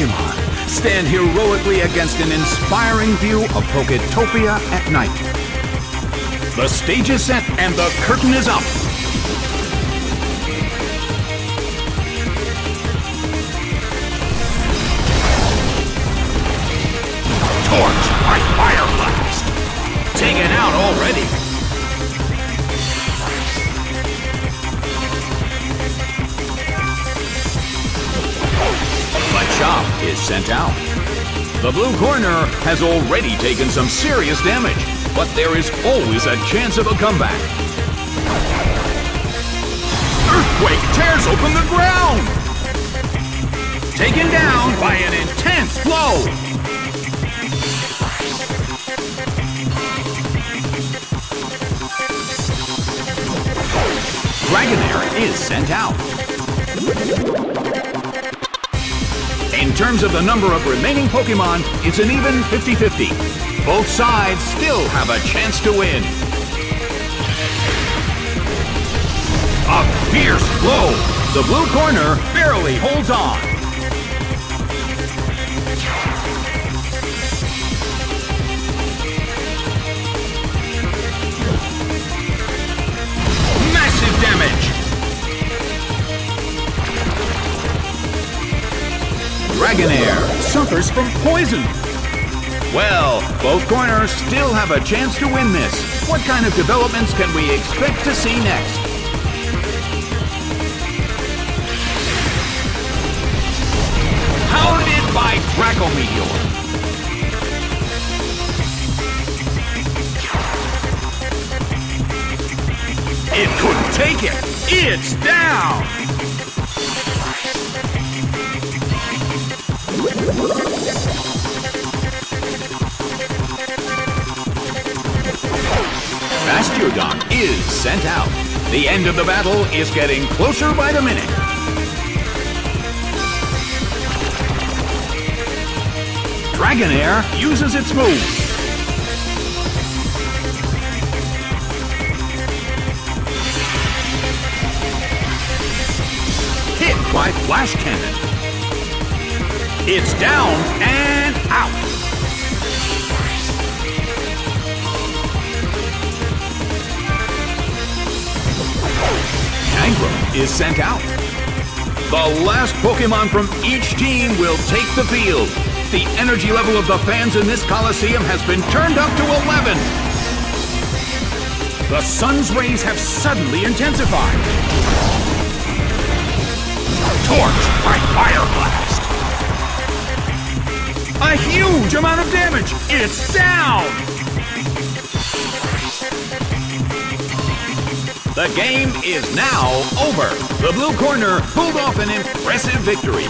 Pokemon stand heroically against an inspiring view of Poketopia at night. The stage is set and the curtain is up. Torch by Fire Blast. Taken out already. Machop is sent out. The blue corner has already taken some serious damage, but there is always a chance of a comeback. Earthquake tears open the ground! Taken down by an intense blow! Dragonair is sent out. In terms of the number of remaining Pokémon, it's an even 50-50. Both sides still have a chance to win. A fierce blow! The blue corner barely holds on. Massive damage! Dragonair suffers from poison. Well, both corners still have a chance to win this. What kind of developments can we expect to see next? Hounded by Draco Meteor. It couldn't take it. It's down. Bastiodon is sent out. The end of the battle is getting closer by the minute. Dragonair uses its move. Hit by Flash Cannon. It's down and out. Tangrowth is sent out. The last Pokemon from each team will take the field. The energy level of the fans in this Coliseum has been turned up to 11. The sun's rays have suddenly intensified. Torch by Fire Blast. A huge amount of damage! It's down! The game is now over. The blue corner pulled off an impressive victory.